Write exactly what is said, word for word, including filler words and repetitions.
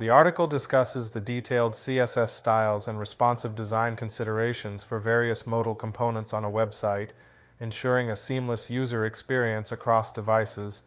The article discusses the detailed C S S styles and responsive design considerations for various modal components on a website, ensuring a seamless user experience across devices,